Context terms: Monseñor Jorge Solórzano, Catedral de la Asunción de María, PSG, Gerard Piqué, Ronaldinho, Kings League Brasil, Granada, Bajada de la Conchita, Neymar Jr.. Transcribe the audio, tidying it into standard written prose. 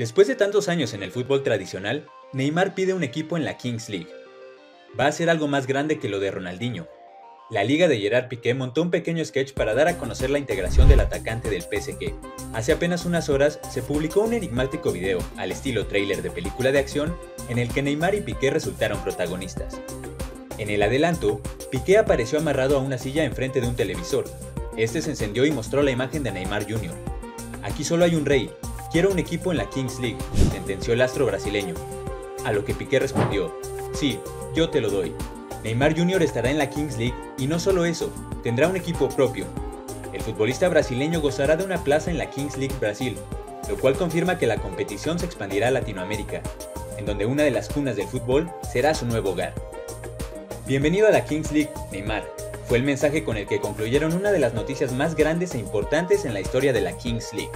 Después de tantos años en el fútbol tradicional, Neymar pide un equipo en la Kings League. Va a ser algo más grande que lo de Ronaldinho. La liga de Gerard Piqué montó un pequeño sketch para dar a conocer la integración del atacante del PSG. Hace apenas unas horas se publicó un enigmático video, al estilo tráiler de película de acción, en el que Neymar y Piqué resultaron protagonistas. En el adelanto, Piqué apareció amarrado a una silla enfrente de un televisor. Este se encendió y mostró la imagen de Neymar Jr. "Aquí solo hay un rey, quiero un equipo en la Kings League", sentenció el astro brasileño. A lo que Piqué respondió: "Sí, yo te lo doy". Neymar Jr. estará en la Kings League y no solo eso, tendrá un equipo propio. El futbolista brasileño gozará de una plaza en la Kings League Brasil, lo cual confirma que la competición se expandirá a Latinoamérica, en donde una de las cunas del fútbol será su nuevo hogar. "Bienvenido a la Kings League, Neymar", fue el mensaje con el que concluyeron una de las noticias más grandes e importantes en la historia de la Kings League.